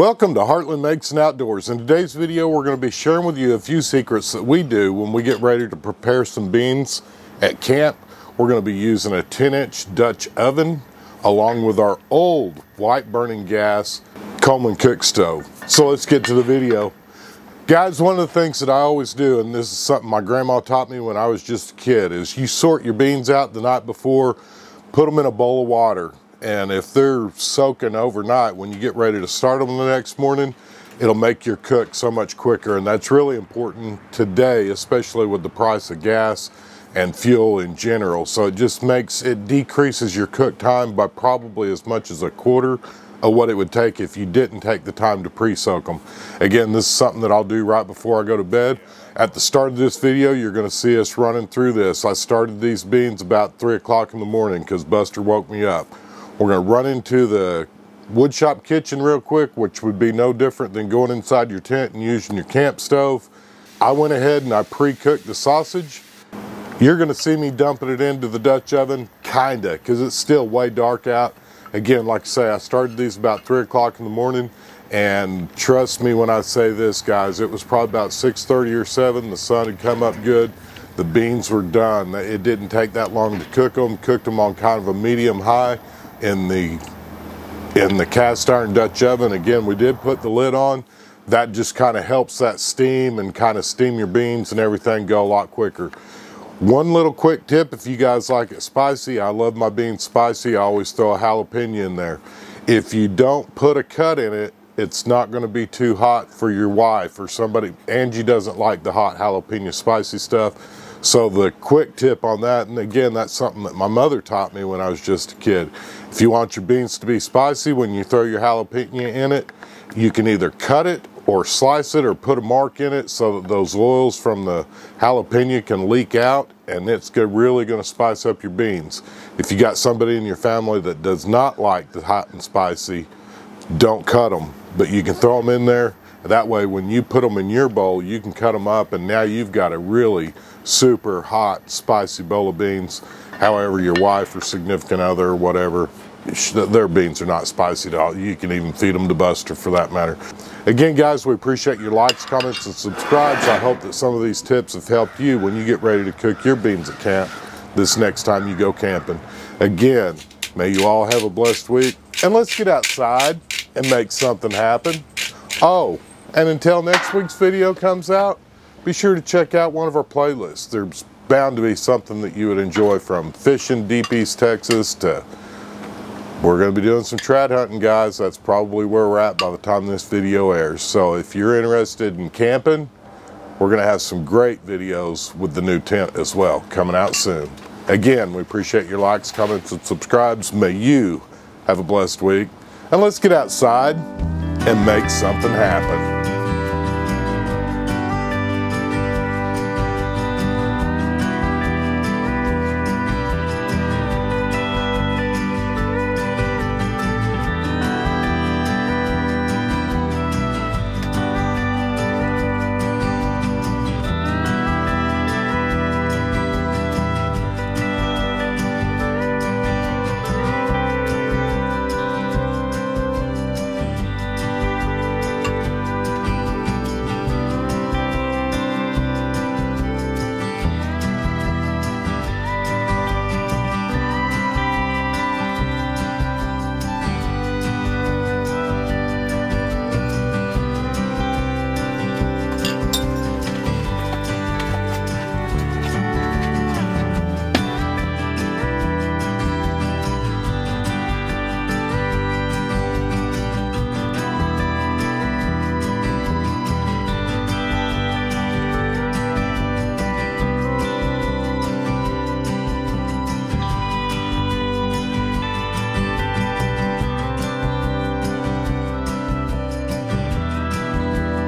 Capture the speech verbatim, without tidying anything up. Welcome to Heartland Makes and Outdoors. In today's video, we're going to be sharing with you a few secrets that we do when we get ready to prepare some beans at camp. We're going to be using a ten inch Dutch oven along with our old white burning gas Coleman cook stove. So let's get to the video. Guys, one of the things that I always do, and this is something my grandma taught me when I was just a kid, is you sort your beans out the night before, put them in a bowl of water, and if they're soaking overnight, when you get ready to start them the next morning, it'll make your cook so much quicker, and that's really important today, especially with the price of gas and fuel in general. So it just makes, it decreases your cook time by probably as much as a quarter of what it would take if you didn't take the time to pre-soak them. Again, this is something that I'll do right before I go to bed. At the start of this video, you're gonna see us running through this. I started these beans about three o'clock in the morning because Buster woke me up. We're gonna run into the woodshop kitchen real quick, which would be no different than going inside your tent and using your camp stove. I went ahead and I pre-cooked the sausage. You're gonna see me dumping it into the Dutch oven, kinda, because it's still way dark out. Again, like I say, I started these about three o'clock in the morning, and trust me when I say this, guys, it was probably about six thirty or seven. The sun had come up good. The beans were done. It didn't take that long to cook them. Cooked them on kind of a medium high in the, in the cast iron Dutch oven. Again, we did put the lid on. That just kind of helps that steam and kind of steam your beans and everything go a lot quicker. One little quick tip, if you guys like it spicy, I love my beans spicy, I always throw a jalapeno in there. If you don't put a cut in it, it's not gonna be too hot for your wife or somebody. Angie doesn't like the hot jalapeno spicy stuff. So the quick tip on that, and again, that's something that my mother taught me when I was just a kid. If you want your beans to be spicy, when you throw your jalapeno in it, you can either cut it or slice it or put a mark in it so that those oils from the jalapeno can leak out, and it's really gonna spice up your beans. If you got somebody in your family that does not like the hot and spicy, don't cut them, but you can throw them in there. That way, when you put them in your bowl, you can cut them up, and now you've got a really super hot, spicy bowl of beans. However, your wife or significant other or whatever, their beans are not spicy at all. You can even feed them to Buster for that matter. Again, guys, we appreciate your likes, comments, and subscribes. I hope that some of these tips have helped you when you get ready to cook your beans at camp this next time you go camping. Again, may you all have a blessed week, and let's get outside and make something happen. Oh, and until next week's video comes out, be sure to check out one of our playlists. There's bound to be something that you would enjoy, from fishing deep East Texas to, we're going to be doing some trout hunting, guys. That's probably where we're at by the time this video airs. So if you're interested in camping, we're going to have some great videos with the new tent as well coming out soon. Again, we appreciate your likes, comments, and subscribes. May you have a blessed week. And let's get outside and make something happen.